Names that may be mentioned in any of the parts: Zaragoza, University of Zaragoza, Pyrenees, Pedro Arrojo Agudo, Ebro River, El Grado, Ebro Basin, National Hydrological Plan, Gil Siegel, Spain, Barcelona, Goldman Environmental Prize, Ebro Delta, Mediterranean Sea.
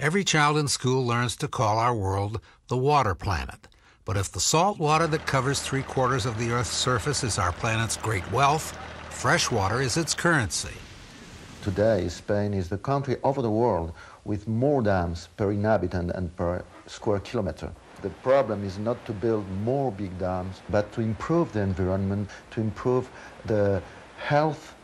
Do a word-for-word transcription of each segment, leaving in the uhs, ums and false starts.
Every child in school learns to call our world the water planet. But if the salt water that covers three-quarters of the Earth's surface is our planet's great wealth, fresh water is its currency. Today, Spain is the country over the world with more dams per inhabitant and per square kilometer. The problem is not to build more big dams, but to improve the environment, to improve the health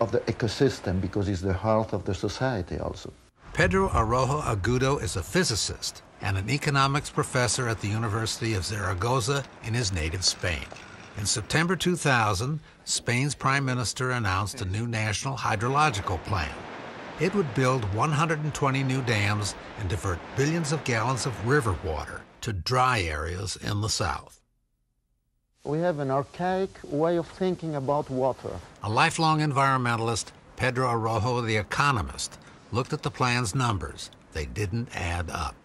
of the ecosystem, because it's the health of the society also. Pedro Arrojo Agudo is a physicist and an economics professor at the University of Zaragoza in his native Spain. In September two thousand, Spain's prime minister announced a new national hydrological plan. It would build one hundred twenty new dams and divert billions of gallons of river water to dry areas in the south. We have an archaic way of thinking about water. A lifelong environmentalist, Pedro Arrojo the economist, looked at the plan's numbers. They didn't add up.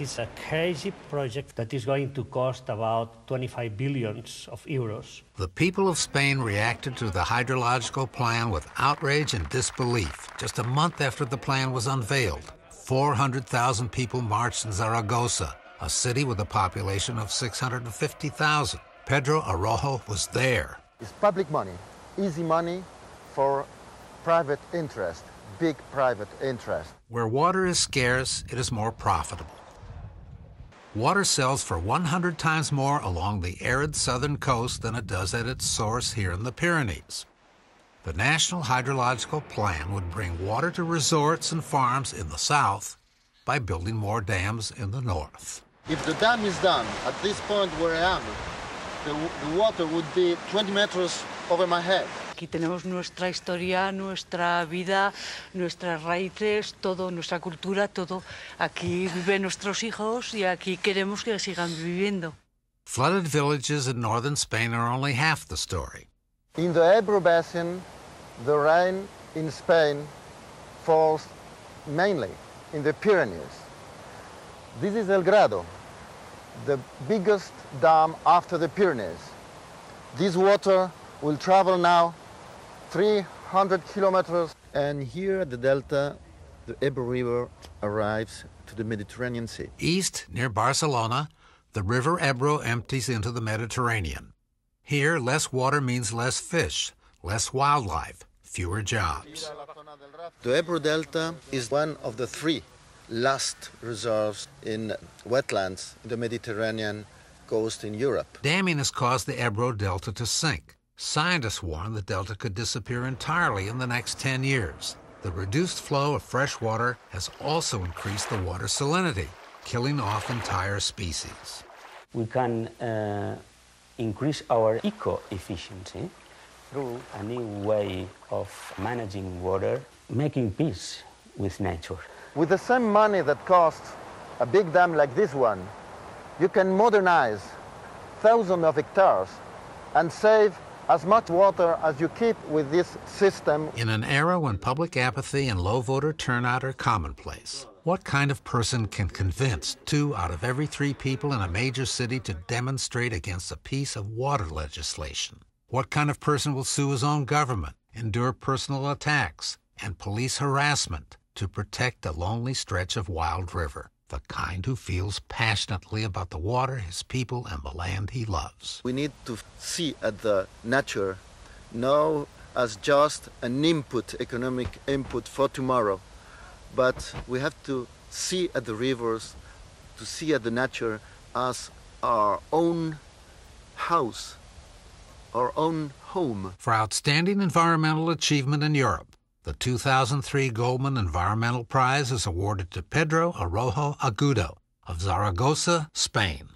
It's a crazy project that is going to cost about twenty-five billions of euros. The people of Spain reacted to the hydrological plan with outrage and disbelief. Just a month after the plan was unveiled, four hundred thousand people marched in Zaragoza, a city with a population of six hundred fifty thousand. Pedro Arrojo was there. It's public money, easy money for private interest, big private interest. Where water is scarce, it is more profitable. Water sells for one hundred times more along the arid southern coast than it does at its source here in the Pyrenees. The National Hydrological Plan would bring water to resorts and farms in the south by building more dams in the north. If the dam is done, at this point where I am, the, the water would be twenty meters over my head. Aquí tenemos nuestra historia, nuestra vida, nuestras raíces, todo, nuestra cultura, todo. Aquí viven nuestros hijos y aquí queremos que sigan viviendo. Flooded villages in northern Spain are only half the story. In the Ebro Basin, the rain in Spain falls mainly in the Pyrenees. This is El Grado, the biggest dam after the Pyrenees. This water will travel now three hundred kilometers. And here at the delta, the Ebro River arrives to the Mediterranean Sea. East, near Barcelona, the river Ebro empties into the Mediterranean. Here, less water means less fish, less wildlife, fewer jobs. The Ebro Delta is one of the three last reserves in wetlands in the Mediterranean coast in Europe. Damming has caused the Ebro Delta to sink. Scientists warn the delta could disappear entirely in the next ten years. The reduced flow of fresh water has also increased the water salinity, killing off entire species. We can uh, increase our eco-efficiency through a new way of managing water, making peace with nature. With the same money that costs a big dam like this one, you can modernize thousands of hectares and save as much water as you keep with this system. In an era when public apathy and low voter turnout are commonplace, what kind of person can convince two out of every three people in a major city to demonstrate against a piece of water legislation? What kind of person will sue his own government, endure personal attacks, and police harassment to protect a lonely stretch of wild river? The kind who feels passionately about the water, his people, and the land he loves. We need to see at the nature now as just an input, economic input for tomorrow. But we have to see at the rivers, to see at the nature as our own house, our own home. For outstanding environmental achievement in Europe, the two thousand three Goldman Environmental Prize is awarded to Pedro Arrojo Agudo of Zaragoza, Spain.